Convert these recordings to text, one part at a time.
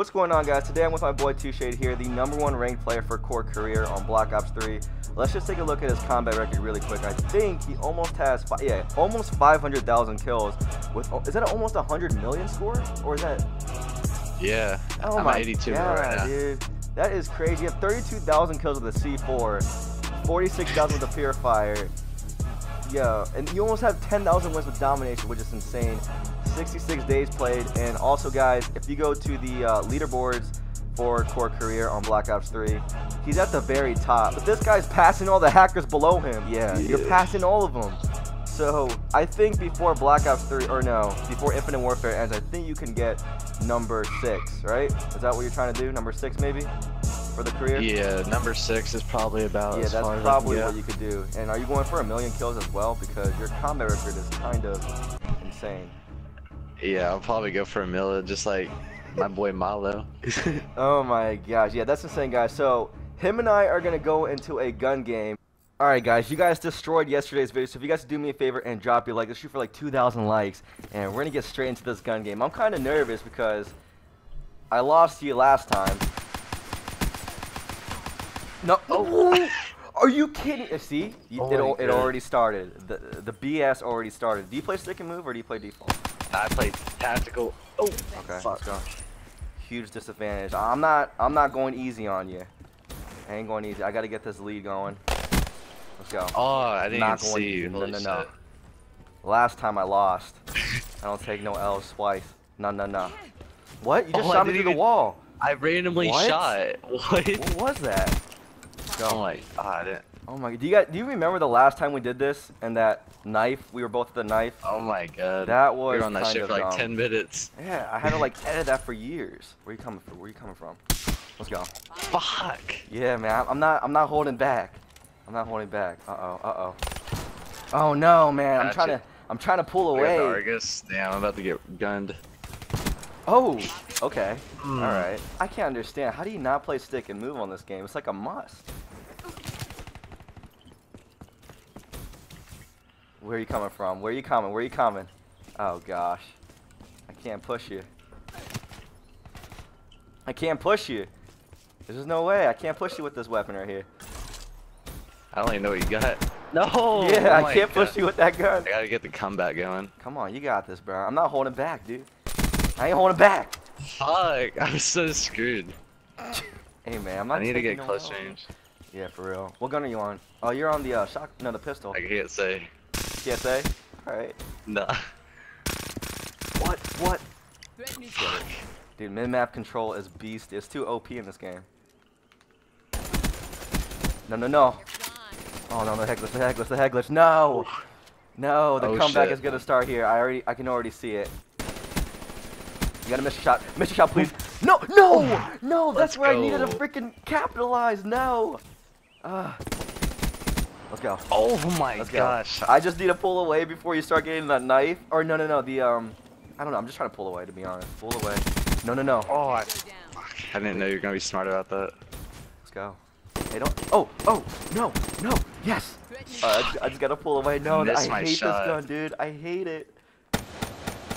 What's going on, guys? Today I'm with my boy TooShade here, the #1 ranked player for Core Career on Black Ops 3. Let's just take a look at his combat record really quick. I think he almost has, almost 500,000 kills. Is that almost 100 million score? Or is that? Yeah, oh I'm my at 82 God, right now. Dude. That is crazy. You have 32,000 kills with the C4, 46,000 with the Purifier. Yeah, and you almost have 10,000 wins with Domination, which is insane. 66 days played. And also, guys, if you go to the leaderboards for Core Career on Black Ops 3, he's at the very top, but this guy's passing all the hackers below him. Yeah. You're passing all of them. So I think before Black Ops 3, or no, before Infinite Warfare ends, I think you can get number 6, right? Is that what you're trying to do? Number 6 maybe for the career? Yeah, number 6 is probably about, yeah, that's probably what you could do. And are you going for 1 million kills as well? Because your combat record is kind of insane. Yeah, I'll probably go for a million, just like my boy Malo. Oh my gosh, yeah, that's insane, guys. So him and I are gonna go into a gun game. All right, guys, you guys destroyed yesterday's video, so if you guys do me a favor and drop your like, let's shoot for like 2,000 likes, and we're gonna get straight into this gun game. I'm kind of nervous because I lost to you last time. No, oh. Are you kidding? See, it already started. The BS already started. Do you play stick and move or do you play default? I played tactical. Oh, okay. Fuck. Let's go. Huge disadvantage. I'm not going easy on you. I ain't going easy. I gotta get this lead going. Let's go. Oh, I didn't even see you. No. Last time I lost. I don't take no L's twice. No. What? You just shot me through the wall. I randomly shot. What? What was that? Go. Like, I didn't. Oh my god, do you remember the last time we did this and that knife? We were both at the knife. Oh my god. That was. We were on that shit for like 10 minutes. Yeah, I had to like edit that for years. Where you coming from? Let's go. Fuck. Yeah, man. I'm not holding back. Uh-oh. Oh no, man. I'm trying to pull away. Argus. Damn, I'm about to get gunned. Oh, okay. All right. I can't understand. How do you not play stick and move on this game? It's like a must. Where are you coming from? Where are you coming? Oh gosh. I can't push you. There's no way. I can't push you with this weapon right here. I don't even know what you got. No! Yeah, I can't push you with that gun. I gotta get the comeback going. Come on, you got this, bro. I'm not holding back, dude. I ain't holding back. Fuck. I'm so screwed. Hey, man. I need to get close range. Yeah, for real. What gun are you on? Oh, you're on the the pistol. I can't say. You can't say? Alright. Nah. What? Fuck. Dude, mid-map control is beast. It's too OP in this game. No. Oh, no, the heck glitch. No! No, the comeback shit. Is gonna start here. I can already see it. You gotta miss your shot. Miss your shot, please. No! That's where I needed to freaking capitalize. No! Let's go. Oh my gosh. I just need to pull away before you start getting that knife. Or no. The, I don't know. I'm just trying to pull away, to be honest. Pull away. No. Oh, I didn't know you were going to be smart about that. Let's go. Hey, don't. Oh, no. Yes. I just got to pull away. No, I hate this gun, dude. I hate it.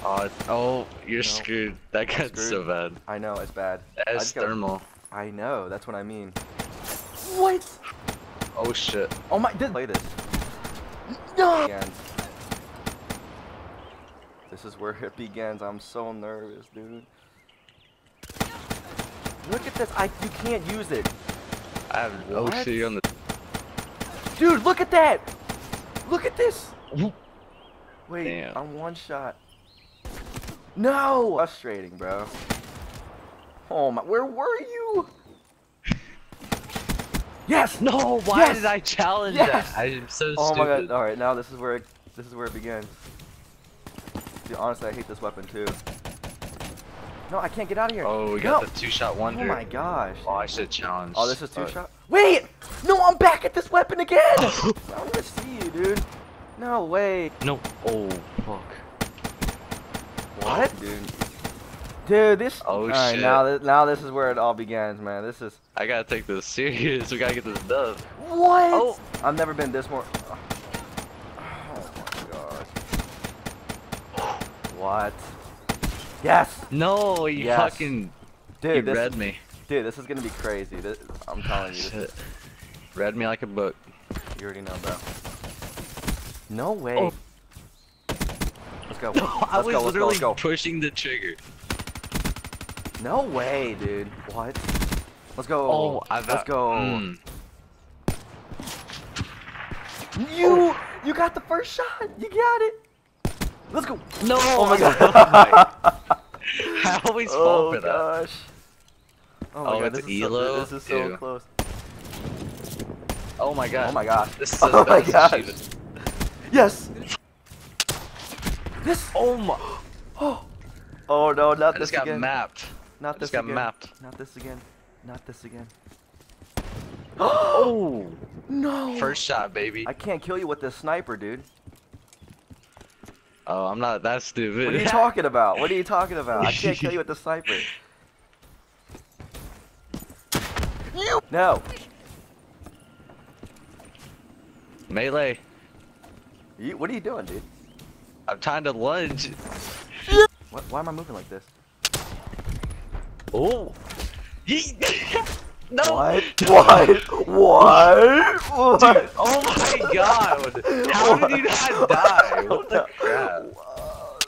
Oh, you're screwed. That gun's so bad. I know, it's bad. That's thermal. I know. That's what I mean. What? Oh shit. Oh my, play this. No! This is where it begins. I'm so nervous, dude. Look at this. You can't use it. I have no shit on the. Dude, look at that! Look at this! Wait, damn. I'm one shot. No! Frustrating, bro. Oh my, where were you? Yes! No! Why did I challenge that? I am so stupid. Oh my god! All right, now this is where it begins. Dude, honestly, I hate this weapon too. No, I can't get out of here. Oh, we got the two-shot wonder. Oh my gosh! Oh, I should challenge. Oh, this is two-shot. Wait! No, I'm back at this weapon again. I don't even see you, dude. No way. No. Oh fuck. What, dude? Dude, this. Oh shit! All right, now this is where it all begins, man. This is. I gotta take this serious. We gotta get this dub. What? Oh, I've never been this more. Oh my god. What? Yes. No, you fucking. Dude, you read me. Dude, this is gonna be crazy. This, I'm telling you. Shit. Read me like a book. You already know, bro. No way. Oh. Let's go. No, I was literally pushing the trigger. No way, dude. What? Let's go. Oh, let's go. Mm. You got the first shot. You got it. Let's go. No. Oh my god. I always fall for that. Oh gosh. Oh my god. It's ELO. This is so close. Oh my god. Oh my gosh. This is oh my gosh. Yes. This. Oh my. Oh. Oh no! Not this again. I just got mapped. Not this again. Not this again. Not this again. Oh no! First shot, baby. I can't kill you with this sniper, dude. Oh, I'm not that stupid. What are you talking about? What are you talking about? I can't kill you with the sniper. No. Melee. What are you doing, dude? I'm trying to lunge. What? Why am I moving like this? Oh. No. What? Dude, oh my god! How did you not die? What the crap?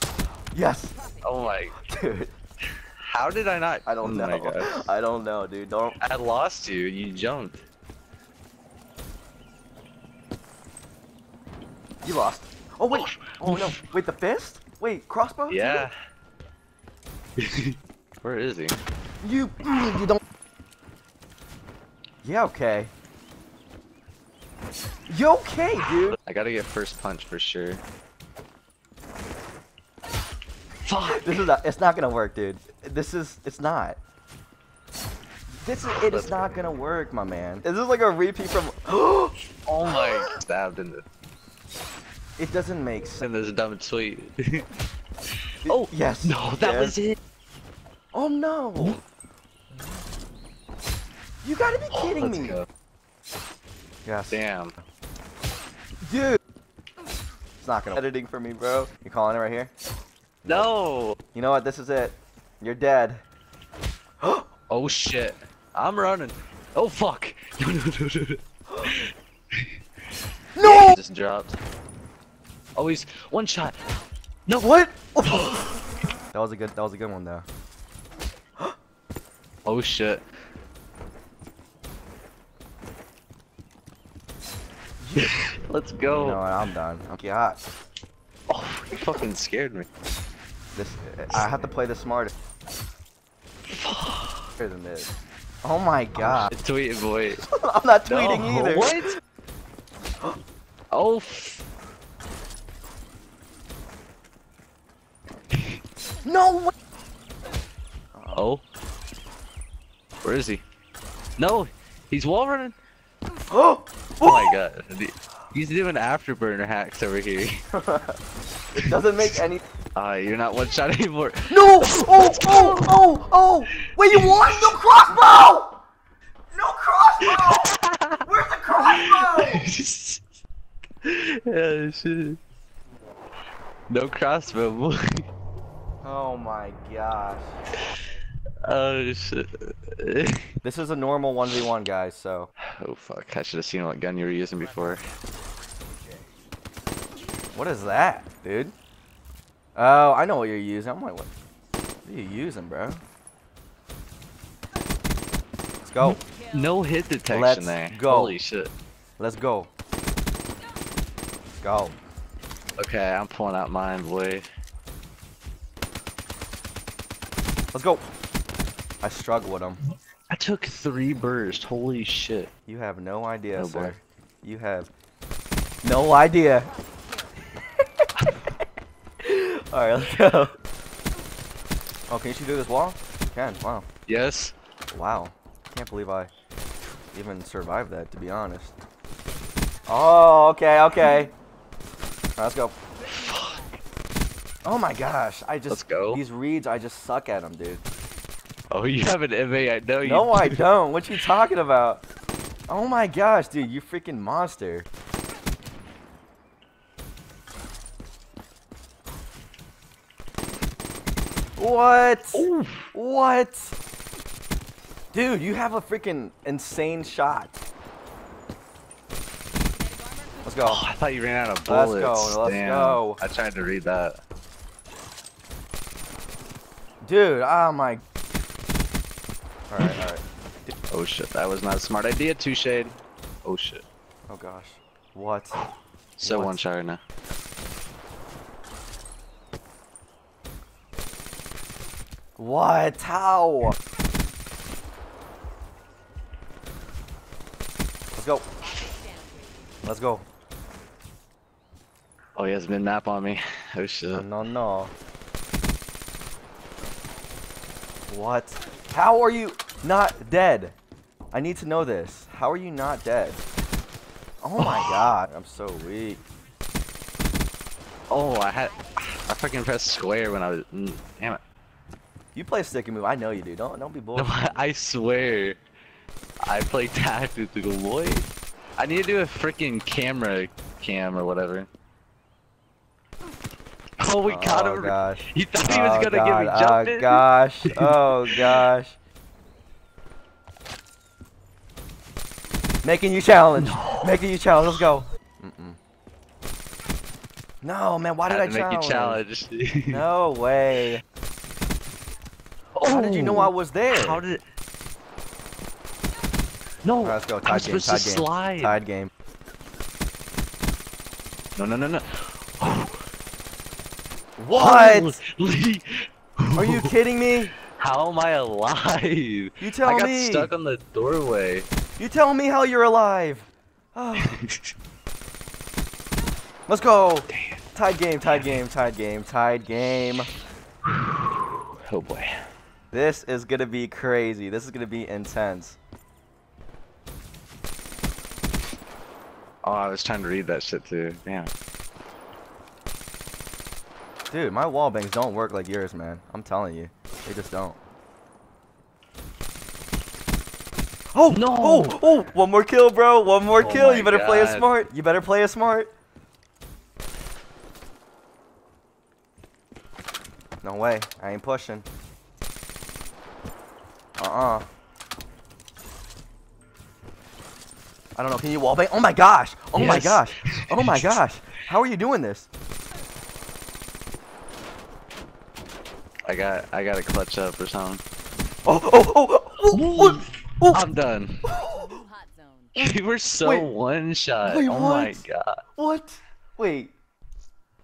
Yes. Oh my. Dude. How did I not? I don't know. I don't know, dude. Don't. I lost you. You jumped. You lost. Oh wait. Oh no. Wait, the fist? Wait, crossbow? Yeah. Where is he? You don't. Yeah, okay. You okay, dude? I gotta get first punch for sure. Fuck! This is not, it's not gonna work, dude. It's not gonna work, my man. Is this like a repeat from? Oh my! Stabbed in the. It doesn't make sense. And this dumb tweet. Oh yes! No, that was it. Oh no! You gotta be kidding me! Go. Yes. Damn. Dude! It's not gonna editing for me, bro. You calling it right here? No! You know what? This is it. You're dead. Oh shit. I'm running. Oh fuck! No! Just dropped. Oh, he's one shot. No, what? That was a good one though. Oh shit. Let's go. You know what, I'm done. Okay, hot. Oh, you fucking scared me. This, I have to play the smartest. Better than this. Oh my god. Oh, tweet, boy. I'm not tweeting either. What? Oh. No way. Oh. Where is he? No, he's wall running. Oh. Oh my god, he's doing afterburner hacks over here. It doesn't make any- you're not one shot anymore. No! Oh! Wait, you won? No crossbow! No crossbow! Where's the crossbow? Yeah, shit. No crossbow, boy. Oh my gosh. Oh shit. This is a normal 1v1, guys, so. Oh fuck, I should have seen what gun you were using before. What is that, dude? Oh, I know what you're using. I'm like, what are you using, bro? Let's go. No hit detection there. Let's go. Holy shit. Let's go. Go. Okay, I'm pulling out mine, boy. Let's go. I struggle with him. I took 3 bursts. Holy shit. You have no idea, sir. You have no idea. Alright, let's go. Oh, can you shoot through this wall? You can. Wow. Yes. Wow. Can't believe I even survived that, to be honest. Oh, okay. Alright, let's go. Oh my gosh. Let's go. These reads, I just suck at them, dude. Oh, you have an MA, I know you. No, I don't. What you talking about? Oh my gosh, dude, you freaking monster. What? Oof. What? Dude, you have a freaking insane shot. Let's go. Oh, I thought you ran out of bullets. Let's go. Let's go. I tried to read that. Dude, oh my. All right, all right. Dude. Oh shit, that was not a smart idea, TooShade. Oh shit. Oh gosh. What? So what? One shot right now. What? How? Let's go. Let's go. Oh, he has mid-map on me. Oh shit. No, no. What? How are you not dead? I need to know this. How are you not dead? Oh my god, I'm so weak. Oh, I fucking pressed square when I was. Damn it. You play stick and move. I know you do. Don't be bullshit. No, I swear. I play tactical, boy. I need to do a freaking camera cam or whatever. Oh, we got him. Gosh. You thought he was gonna get me jumping. Oh gosh. Oh gosh. Making you challenge. No. Making you challenge. Let's go. No, man. Why did I challenge? Make you challenge. No way. How did you know I was there? How did it? No, right, let's go. Tied game. Tied game. Slide. Tied game. No, no, no, no. Oh. What? Are you kidding me? How am I alive? You tell me. I got stuck on the doorway. You tell me how you're alive. Oh. Let's go. Damn. Tied game. Tied game. Tied game. Tied game. Oh boy. This is gonna be crazy. This is gonna be intense. Oh, I was trying to read that shit too. Damn. Dude, my wallbangs don't work like yours, man. I'm telling you, they just don't. Oh no! Oh, oh! One more kill, bro. One more kill. You better play it smart. You better play it smart. No way. I ain't pushing. I don't know. Can you wallbang? Oh my gosh! Oh my gosh! Oh my gosh! How are you doing this? I got to clutch up or something. Oh! Oh! Oh! Oh! Oh. I'm done. We were so one shot. Wait, oh my god! What? Wait,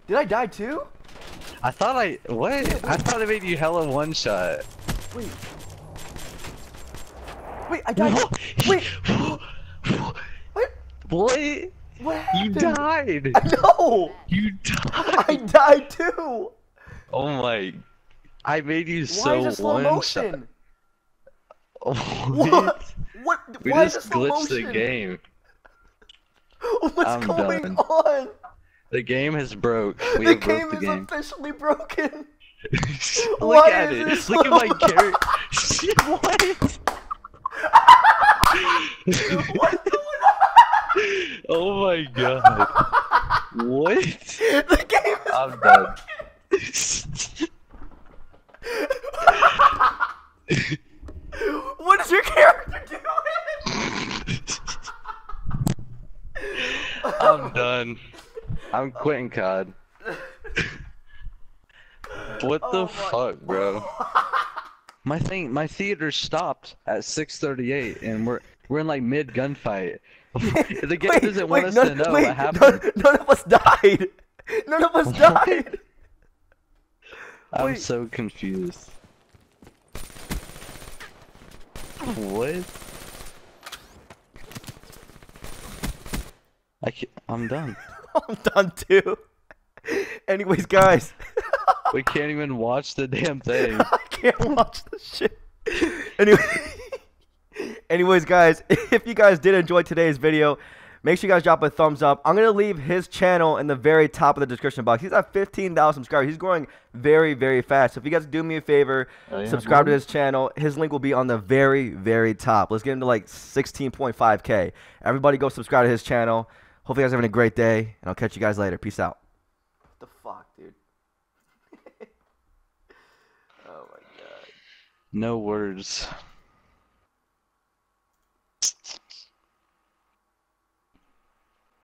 did I die too? I thought I thought I made you hella one shot. Wait. Wait, I died. Wait. What? Boy. What happened? You died. No. You died. I died too. Oh my. I made you one shot. Oh, what? What? We just glitched the game. What's going on? The game has broke. The game is officially broken. Look at it. Look at my character. What? What's going on? Oh my god. What? The game is broken. I'm done. What is your character doing? I'm done. I'm quitting COD. What the fuck, bro? My theater stopped at 6:38, and we're in like mid gunfight. The game doesn't want us to know what happened. None of us died. None of us died. I'm so confused. What? I'm done. I'm done too. Anyways, guys. We can't even watch the damn thing. I can't watch the shit. Anyway, anyways, guys, if you guys did enjoy today's video, make sure you guys drop a thumbs up. I'm going to leave his channel in the very top of the description box. He's at 15,000 subscribers. He's growing very, very fast. So if you guys do me a favor, subscribe to his channel. His link will be on the very, very top. Let's get him to like 16.5K. Everybody go subscribe to his channel. Hopefully you guys are having a great day, and I'll catch you guys later. Peace out. What the fuck, dude? Oh, my God. No words.